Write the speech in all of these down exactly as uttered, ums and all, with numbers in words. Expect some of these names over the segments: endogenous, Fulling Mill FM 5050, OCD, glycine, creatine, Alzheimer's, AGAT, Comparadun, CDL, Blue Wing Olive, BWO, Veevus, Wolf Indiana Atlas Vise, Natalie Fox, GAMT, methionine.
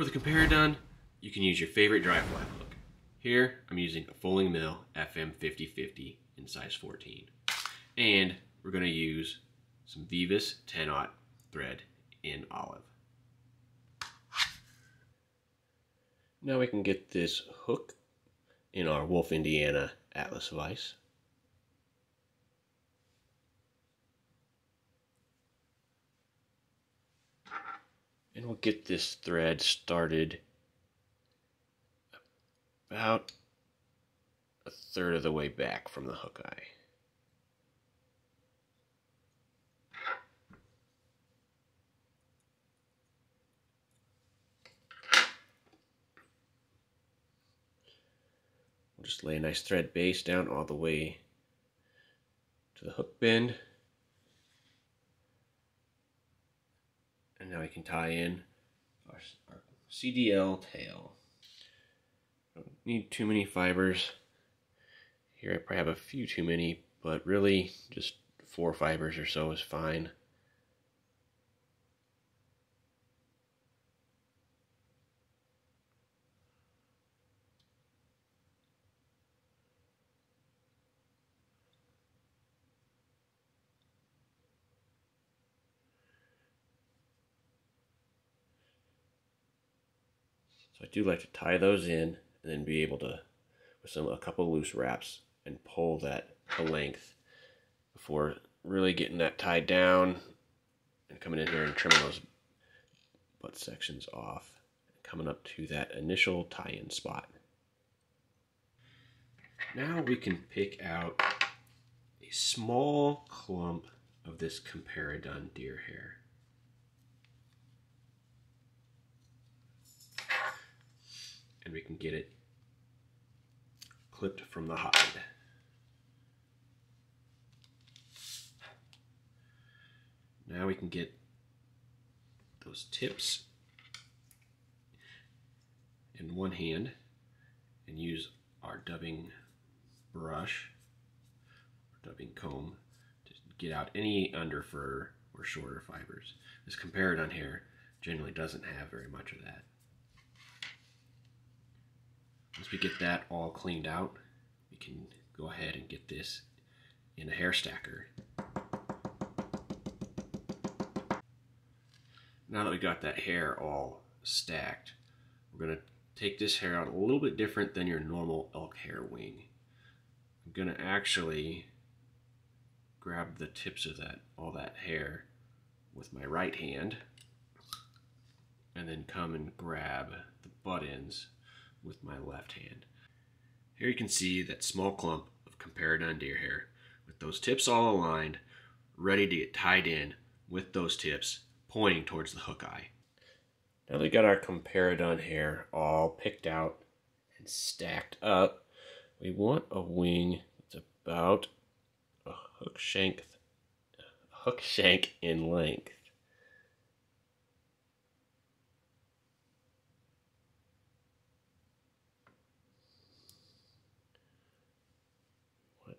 For the Comparadun, you can use your favorite dry fly hook. Here, I'm using a Fulling Mill F M fifty fifty in size fourteen. And we're gonna use some Veevus ten aught thread in olive. Now we can get this hook in our Wolf Indiana Atlas Vise. And we'll get this thread started about a third of the way back from the hook eye. We'll just lay a nice thread base down all the way to the hook bend. And now we can tie in our, our C D L tail. Don't need too many fibers. Here I probably have a few too many, but really just four fibers or so is fine. So I do like to tie those in and then be able to, with some a couple loose wraps, and pull that to length before really getting that tied down and coming in here and trimming those butt sections off, coming up to that initial tie-in spot. Now we can pick out a small clump of this Comparadun deer hair. And we can get it clipped from the hide. Now we can get those tips in one hand and use our dubbing brush or dubbing comb to get out any under fur or shorter fibers. This Comparadun hair generally doesn't have very much of that. Once we get that all cleaned out, we can go ahead and get this in a hair stacker. Now that we got that hair all stacked, we're going to take this hair out a little bit different than your normal elk hair wing. I'm going to actually grab the tips of that all that hair with my right hand and then come and grab the butt ends with my left hand. Here you can see that small clump of Comparadun deer hair with those tips all aligned, ready to get tied in with those tips pointing towards the hook eye. Now we got our Comparadun hair all picked out and stacked up. We want a wing that's about a hook shank, a hook shank in length.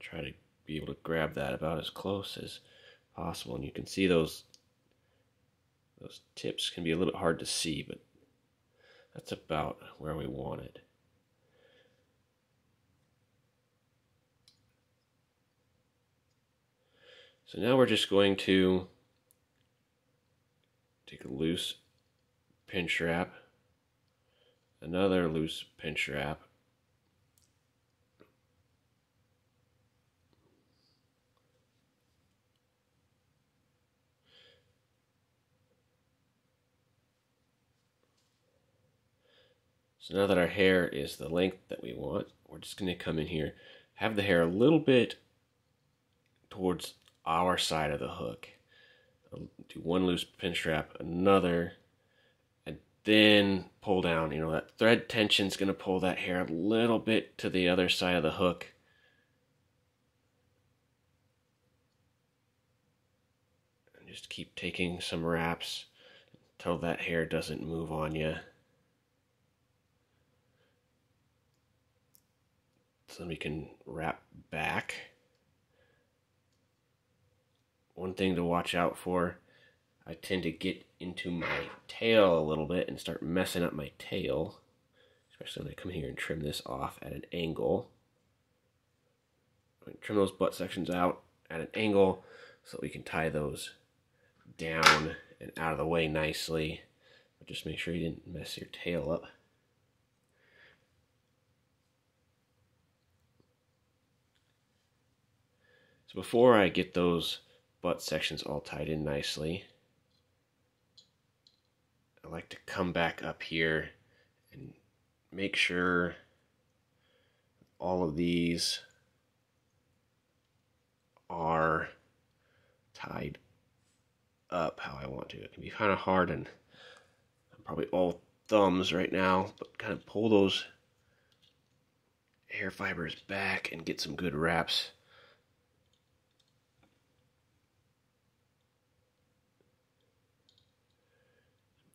Try to be able to grab that about as close as possible, and you can see those those tips can be a little bit hard to see, but that's about where we want it. So now we're just going to take a loose pinch wrap, another loose pinch wrap, so now that our hair is the length that we want, we're just going to come in here, have the hair a little bit towards our side of the hook. I'll do one loose pinch wrap, another, and then pull down. You know, that thread tension is going to pull that hair a little bit to the other side of the hook. And just keep taking some wraps until that hair doesn't move on you. So then we can wrap back. One thing to watch out for, I tend to get into my tail a little bit and start messing up my tail, especially when I come here and trim this off at an angle. Trim those butt sections out at an angle so that we can tie those down and out of the way nicely. But just make sure you didn't mess your tail up. So before I get those butt sections all tied in nicely, I like to come back up here and make sure all of these are tied up how I want to. It can be kind of hard, and I'm probably all thumbs right now, but kind of pull those hair fibers back and get some good wraps.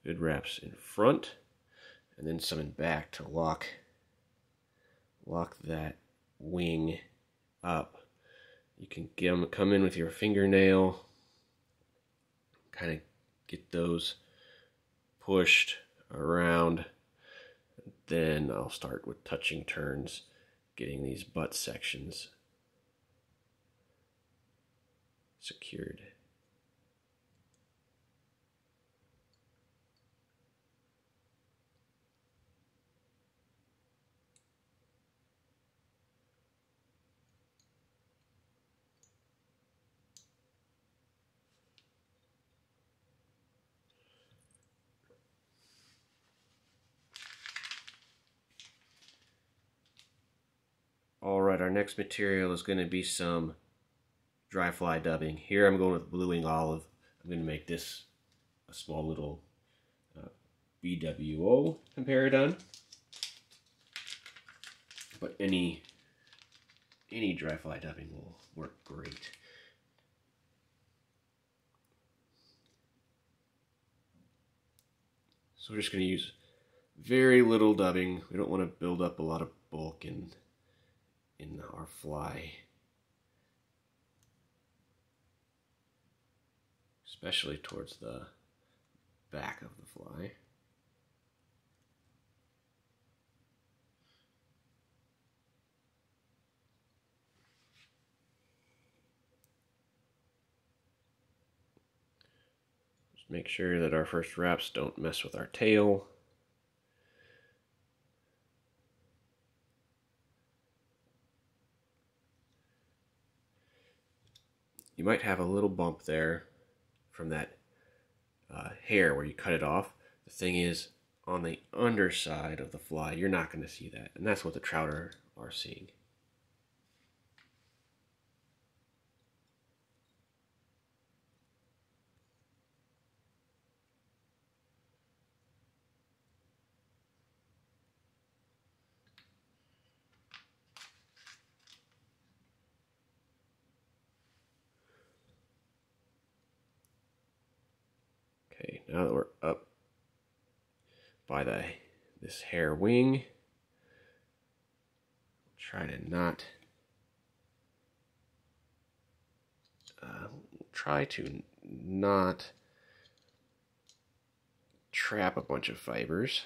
Good wraps in front, and then some in back to lock, lock that wing up. You can get them, come in with your fingernail, kind of get those pushed around. Then I'll start with touching turns, getting these butt sections secured. Alright, our next material is going to be some dry fly dubbing. Here I'm going with blueing olive. I'm going to make this a small little uh, B W O Comparadun. But any, any dry fly dubbing will work great. So we're just going to use very little dubbing. We don't want to build up a lot of bulk and in our fly, especially towards the back of the fly. Just make sure that our first wraps don't mess with our tail. You might have a little bump there from that uh, hair where you cut it off. The thing is, on the underside of the fly, you're not going to see that. And that's what the trout are, are seeing. Okay, now that we're up by the this hair wing, try to not uh, try to not trap a bunch of fibers.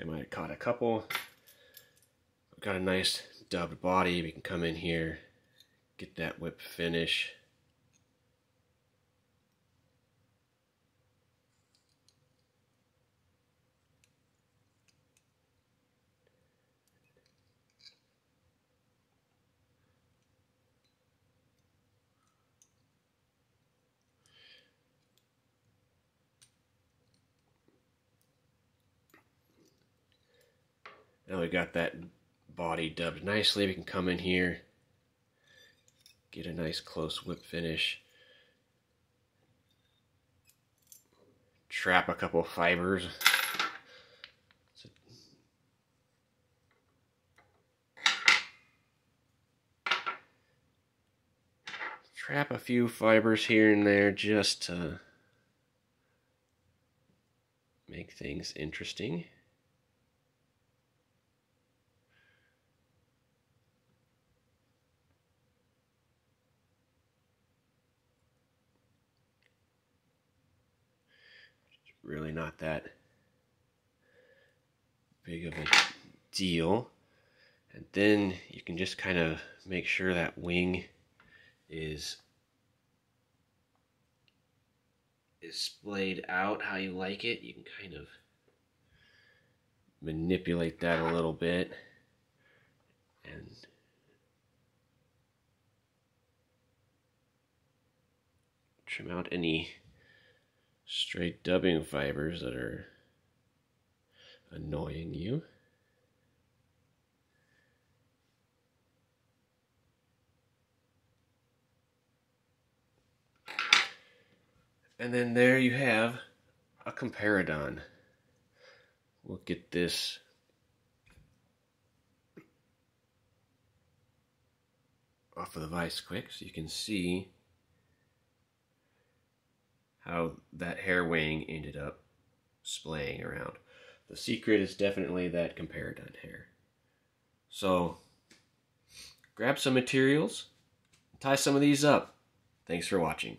I might have caught a couple. We've got a nice dubbed body. We can come in here, get that whip finish. Now we got that body dubbed nicely. We can come in here, get a nice close whip finish, trap a couple fibers. So trap a few fibers here and there just to make things interesting. Really not that big of a deal. And then you can just kind of make sure that wing is is splayed out how you like it. You can kind of manipulate that a little bit and trim out any stray dubbing fibers that are annoying you. And then there you have a Comparadun. We'll get this off of the vise quick so you can see how that hair wing ended up splaying around. The secret is definitely that Comparadun hair. So grab some materials, tie some of these up. Thanks for watching.